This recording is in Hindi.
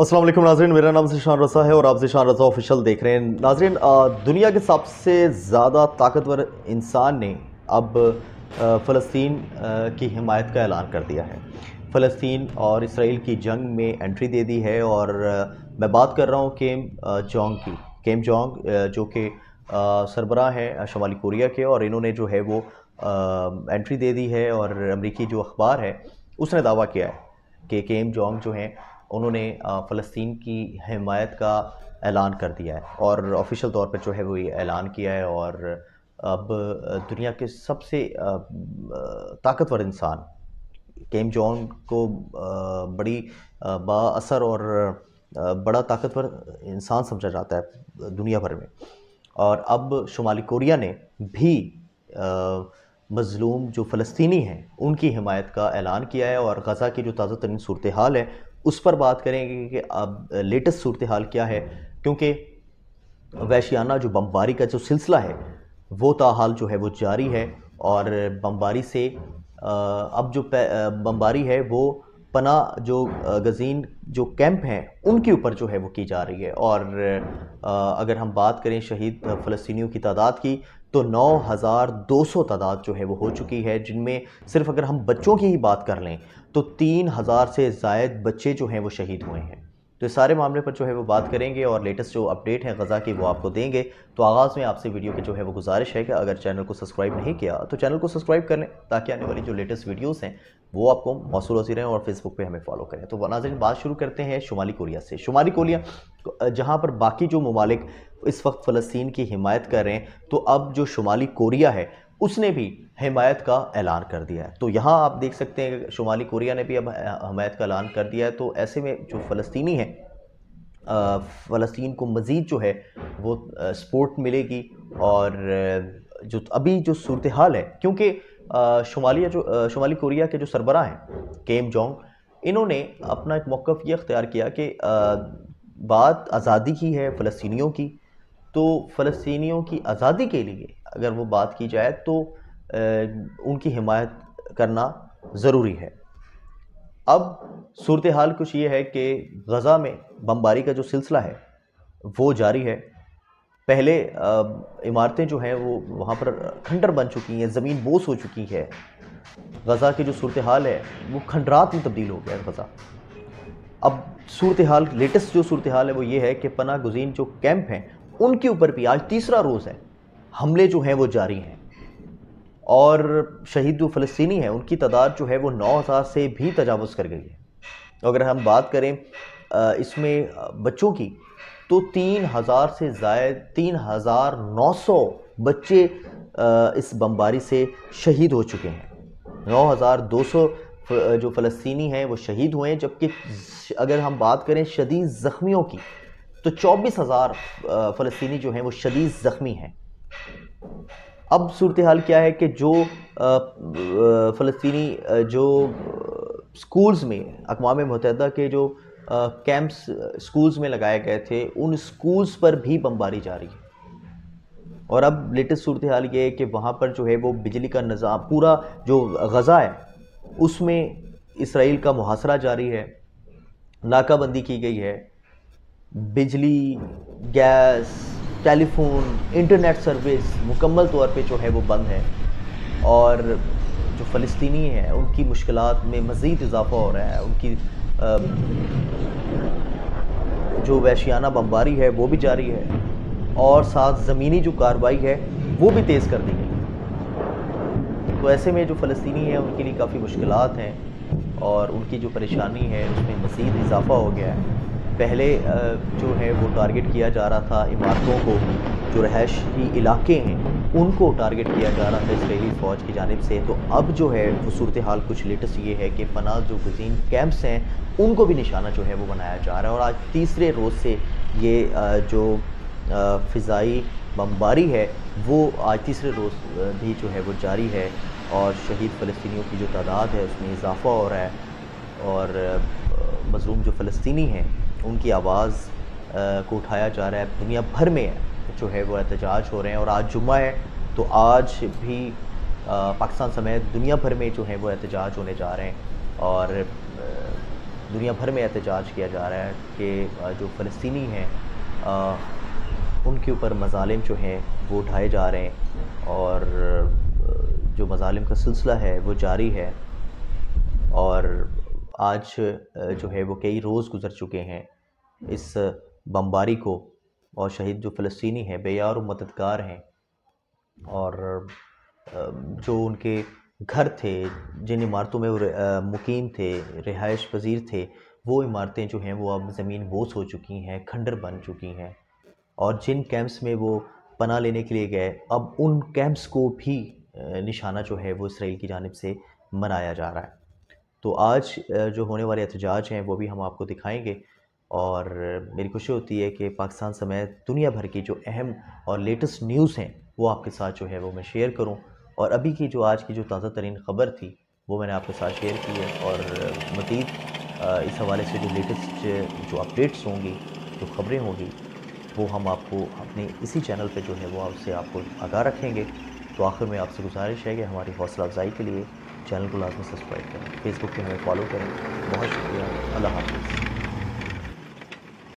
अस्सलाम वालेकुम नाजरीन, मेरा नाम ज़ीशान रज़ा है और आप ज़ीशान रज़ा ऑफिशियल देख रहे हैं। नाजरीन, दुनिया के सबसे ज़्यादा ताकतवर इंसान ने अब फ़िलिस्तीन की हिमायत का ऐलान कर दिया है। फ़िलिस्तीन और इस्राइल की जंग में एंट्री दे दी है और मैं बात कर रहा हूँ किम जोंग जो कि सरबराह हैं शुमाली कोरिया के, और इन्होंने जो है वो एंट्री दे दी है। और अमरीकी जो अखबार है उसने दावा किया है कि किम जोंग जो हैं उन्होंने फ़लस्तीन की हिमायत का ऐलान कर दिया है और ऑफिशियल तौर पर जो है वो ये ऐलान किया है। और अब दुनिया के सबसे ताकतवर इंसान किम जोंग को बड़ी बाअसर और बड़ा ताकतवर इंसान समझा जाता है दुनिया भर में। और अब शुमाली कोरिया ने भी मज़लूम जो फ़लस्तीनी हैं उनकी हिमायत का ऐलान किया है। और गज़ा की जो ताज़ा तरीन सूरत हाल है उस पर बात करेंगे कि अब लेटेस्ट सूरत हाल क्या है, क्योंकि वैशियाना जो बमबारी का जो सिलसिला है वो ताहाल जो है वो जारी है। और बमबारी से अब जो बमबारी है वो पना जो गज़ीन जो कैंप हैं उनके ऊपर जो है वो की जा रही है। और अगर हम बात करें शहीद फ़लस्तीनियों की तादाद की तो 9,200 तादाद जो है वो हो चुकी है, जिनमें सिर्फ अगर हम बच्चों की ही बात कर लें तो 3,000 से ज़ायद बच्चे जो हैं वो शहीद हुए हैं। तो इस सारे मामले पर जो है वो बात करेंगे और लेटेस्ट जो अपडेट है गज़ा की वो आपको देंगे। तो आगाज़ में आपसे वीडियो की जो है वो गुजारिश है कि अगर चैनल को सब्सक्राइब नहीं किया तो चैनल को सब्सक्राइब कर लें ताकि आने वाली जो लेटेस्ट वीडियोस हैं वो आपको मौसूल होती रहें, और फेसबुक पे हमें फॉलो करें। तो नाज़रीन, बात शुरू करते हैं शुमाली कोरिया से। शुमाली कोरिया, जहाँ पर बाकी जो ममालिक इस वक्त फ़लस्तीन की हिमायत कर रहे हैं, तो अब जो शुमाली कोरिया है उसने भी हिमायत का ऐलान कर दिया है। तो यहाँ आप देख सकते हैं कि शुमाली कोरिया ने भी अब हिमायत का ऐलान कर दिया है। तो ऐसे में जो फ़लस्तीनी हैं, फ़लस्तीन को मज़ीद जो है वो सपोर्ट मिलेगी। और जो अभी जो सूरत हाल है, क्योंकि शुमाली कोरिया के जो सरबराह हैं किम जोंग, इन्होंने अपना एक मौक़िफ़ ये अख्तियार किया कि बात आज़ादी की है फ़लस्तीनियों की, तो फ़लस्तीनियों की आज़ादी के लिए अगर वो बात की जाए तो उनकी हिमायत करना ज़रूरी है। अब सूरत हाल कुछ ये है कि गज़ा में बमबारी का जो सिलसिला है वो जारी है। पहले इमारतें जो हैं वो वहाँ पर खंडर बन चुकी हैं, ज़मीन बोस हो चुकी है। गज़ा की जो सूरत हाल है वो खंडरात में तब्दील हो गया है गज़ा। अब सूरत हाल, लेटेस्ट जो सूरत हाल है वो ये है कि पनाह गुज़ीन जो कैंप हैं उनके ऊपर भी आज तीसरा रोज़ है हमले जो हैं वो जारी हैं। और शहीद जो फ़लस्तीनी हैं उनकी तादाद जो है वो 9,000 से भी तजावुज़ कर गई है। अगर हम बात करें इसमें बच्चों की तो 3,000 से ज़ायद 3,900 बच्चे इस बमबारी से शहीद हो चुके हैं। 9,200 जो फ़लस्तीनी हैं वो शहीद हुए हैं, जबकि अगर हम बात करें शदीद ज़ख्मियों की तो 24,000 फ़लस्तीनी जो हैं वो शदीद ज़ख्मी हैं। अब सूरत हाल क्या है कि जो फ़लस्तीनी जो स्कूल्स में अक़वाम मुत्तहिदा के जो कैंप्स स्कूल्स में लगाए गए थे उन स्कूल्स पर भी बमबारी जारी है। और अब लेटेस्ट सूरत हाल ये है कि वहाँ पर जो है वो बिजली का निज़ाम, पूरा जो गज़ा है उसमें इसराइल का मुहासरा जारी है, नाकाबंदी की गई है, बिजली, गैस, टेलीफोन, इंटरनेट सर्विस मुकम्मल तौर पे जो है वो बंद है। और जो फ़लस्तीनी हैं उनकी मुश्किलात में मज़ीद इजाफा हो रहा है, उनकी जो वैशियाना बमबारी है वो भी जारी है, और साथ ज़मीनी जो कार्रवाई है वो भी तेज़ कर दी गई। तो ऐसे में जो फ़लस्तीनी हैं उनके लिए काफ़ी मुश्किलात हैं और उनकी जो परेशानी है उसमें मज़ीद इजाफा हो गया है। पहले जो है वो टारगेट किया जा रहा था इमारतों को, जो रहायशी इलाके हैं उनको टारगेट किया जा रहा था इसराइली फ़ौज की जानिब से। तो अब जो है वो सूरत हाल कुछ लेटेस्ट ये है कि पनाह जो गुज़ीन कैंप्स हैं उनको भी निशाना जो है वो बनाया जा रहा है। और आज तीसरे रोज़ से ये जो फ़िज़ाई बमबारी है वो आज तीसरे रोज़ भी जो है वो जारी है, और शहीद फ़लस्तीनियों की जो तादाद है उसमें इजाफा हो रहा है। और मज़लूम जो फ़लस्तीनी हैं उनकी आवाज़ को उठाया जा रहा है। दुनिया भर में जो है वो एहतजाज हो रहे हैं, और आज जुम्मा है तो आज भी पाकिस्तान समेत दुनिया भर में जो है वो एहतजाज होने जा रहे हैं। और दुनिया भर में एहतजाज किया जा रहा है कि जो फ़लस्तीनी हैं उनके ऊपर मज़ालिम जो हैं वो उठाए जा रहे हैं और जो मज़ालिम का सिलसिला है वो जारी है। और आज जो है वो कई रोज़ गुज़र चुके हैं इस बमबारी को, और शहीद जो फ़लस्तीनी हैं बेयार और मददगार हैं, और जो उनके घर थे, जिन इमारतों में वो मुकीम थे, रिहाइश पजीर थे, वो इमारतें जो हैं वो अब ज़मीन बोस हो चुकी हैं, खंडर बन चुकी हैं। और जिन कैंप्स में वो पनाह लेने के लिए गए, अब उन कैंप्स को भी निशाना जो है वो इसराइल की जानिब से मनाया जा रहा है। तो आज जो होने वाले एहतजाज हैं वो भी हम आपको दिखाएंगे। और मेरी खुशी होती है कि पाकिस्तान समेत दुनिया भर की जो अहम और लेटेस्ट न्यूज़ हैं वो आपके साथ जो है वो मैं शेयर करूं। और अभी की जो आज की जो ताज़ा तरीन ख़बर थी वो मैंने आपके साथ शेयर की है, और मज़ीद इस हवाले से जो लेटेस्ट जो अपडेट्स होंगी, जो खबरें होंगी, वो हम आपको अपने इसी चैनल पे जो है वो उससे आपको आगाह रखेंगे। तो आखिर में आपसे गुजारिश है कि हमारी हौसला अफजाई के लिए चैनल को लाजमी सब्सक्राइब करें, फेसबुक पे हमें फॉलो करें। बहुत शुक्रिया, अल्लाह हाफ़िज़।